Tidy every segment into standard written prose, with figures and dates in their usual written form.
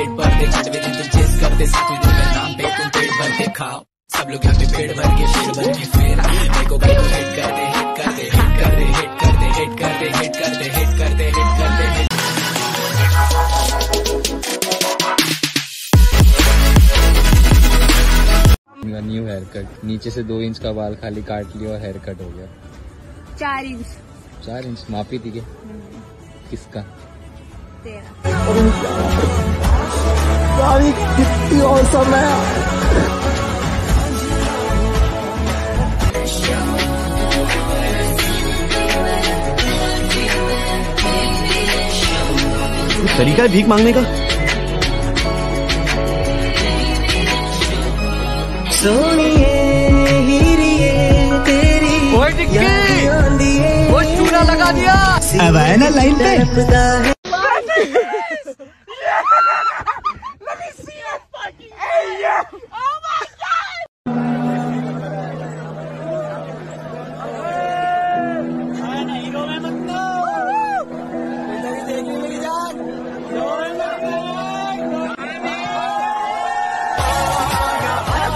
पेट भर के चटवे तुम चेस करते साथ में तुम्हें नाम पे तुम पेट भर के खाओ सब लोग यहाँ पे पेट भर के शेर बन के फिर मेको भाई को हिट कर दे हिट कर दे हिट कर दे हिट कर दे हिट कर दे हिट कर दे हिट कर दे हिट कर दे हिट मेरा न्यू हेयर कट नीचे से 2 इंच का बाल खाली काट लिया और हेयर कट हो गया 4 इंच माफी थी के किसका तेरा यारी कितनी औसम है तरीका है भीख मांगने का सोनिए हीरिए तेरी कोई टिक्की वो चूड़ा लगा दिया अब है ना लाइन पे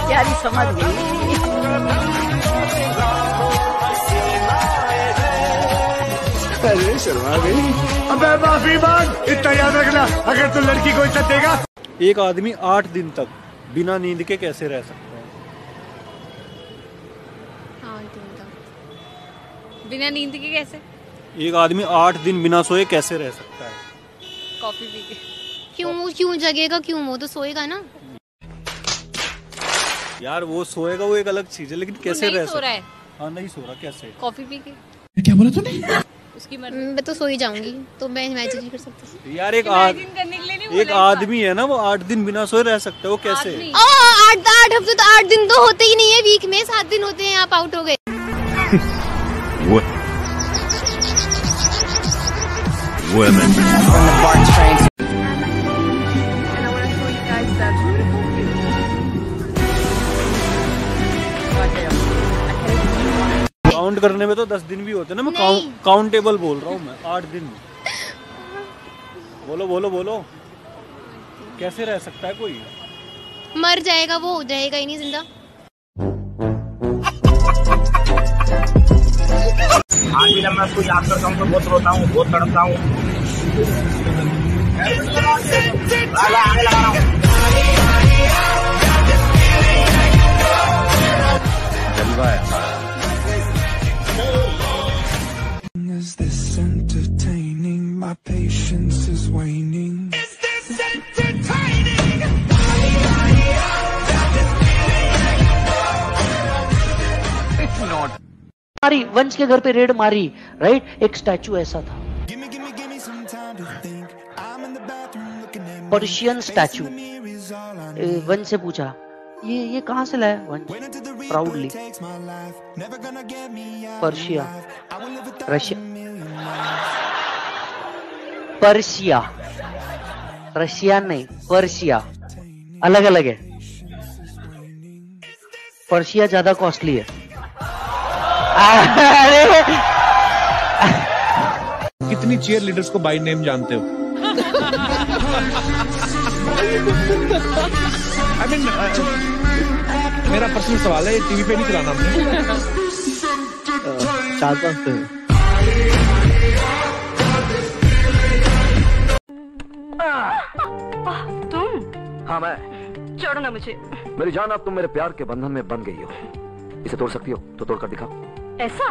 यारी समझ गई शर्मा गई अब माफी मांग इतना याद रखना अगर तू लड़की को इज्जत देगा। एक आदमी 8 दिन तक बिना नींद के कैसे रह सकता है? 8 दिन तक बिना नींद के कैसे? एक आदमी 8 दिन बिना सोए कैसे रह सकता है? कॉफी पी के। क्यों जगेगा क्यों वो तो सोएगा ना यार वो सोएगा वो एक अलग चीज है लेकिन कैसे रह सकता है? हाँ नहीं सो रहा कैसे? कॉफी पी के। क्या बोला तूने? उसकी मर्जी मैं तो सो ही जाऊंगी तो मैं इमेजिन नहीं कर सकती यार। एक आदमी है ना वो 8 दिन बिना सोए रह सकता है वो कैसे? 8 हफ्ते तो 8 दिन तो होते ही नहीं है वीक में 7 दिन होते हैं आप आउट हो गए। काउंट करने में तो 10 दिन भी होते हैं ना। मैं काउंटेबल बोल रहा हूँ मैं 8 दिन। बोलो बोलो बोलो कैसे रह सकता है कोई? मर जाएगा वो रहेगा ही नहीं जिंदा। आज भी जब मैं उसको याद करता हूँ तो बहुत रोता हूँ बहुत तड़पता हूँ। Is this entertaining? My patience is waning. Is this entertaining? It's not. मारी वंश के घर पे रेड मारी राइट एक स्टैचू ऐसा था पर्शियन स्टैचू। वंश से पूछा ये कहाँ से लाया? वंश प्राउडली पर्शिया नहीं पर्शिया अलग अलग है। पर्शिया ज्यादा कॉस्टली है। कितनी चीयर लीडर्स को बाय नेम जानते हो? मेरा पर्सनल सवाल है ये टीवी पे नहीं चलाना हमने। 4-5 पे तुम? हाँ मैं। छोड़ो ना मुझे मेरी जान अब तुम मेरे प्यार के बंधन में बन गई हो। इसे तोड़ सकती हो तो तोड़ कर दिखाओ। ऐसा?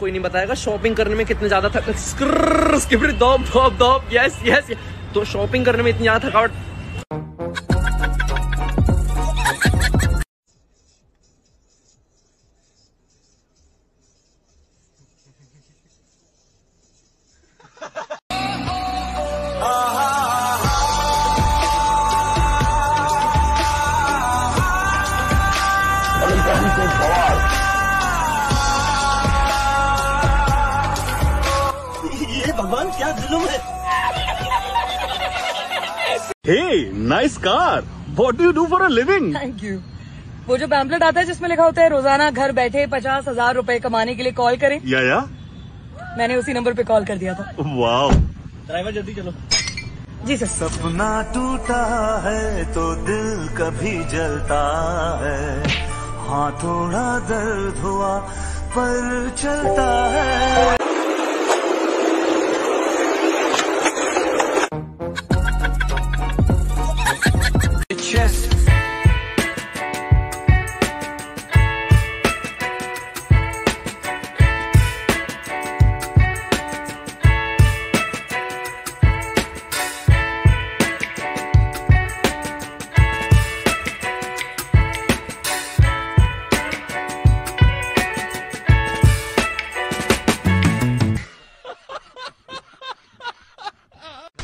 कोई नहीं बताएगा शॉपिंग करने में कितने ज्यादा तो शॉपिंग करने में इतनी ज्यादा थकावट। Hey, nice car. What do you do for a living? Thank you. वो जो पैम्पलेट आता है जिसमें लिखा होता है रोजाना घर बैठे 50,000 रुपए कमाने के लिए कॉल करें। या मैंने उसी नंबर पे कॉल कर दिया था। वाओ। ड्राइवर जल्दी चलो। जी सर। सपना टूटा है तो दिल कभी जलता है, हाँ थोड़ा दर्द हुआ पर चलता है।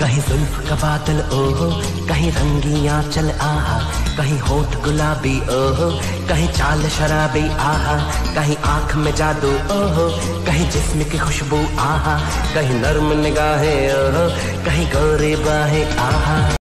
कहीं जुल्फ का बादल ओहो, कहीं रंगी आंचल आहा, कहीं होठ गुलाबी ओहो, कहीं चाल शराबी आहा, कहीं आंख में जादू ओहो, कहीं जिस्म की खुशबू आहा, कहीं नर्म निगाहें ओहो, कहीं गोरी बाहें आहा।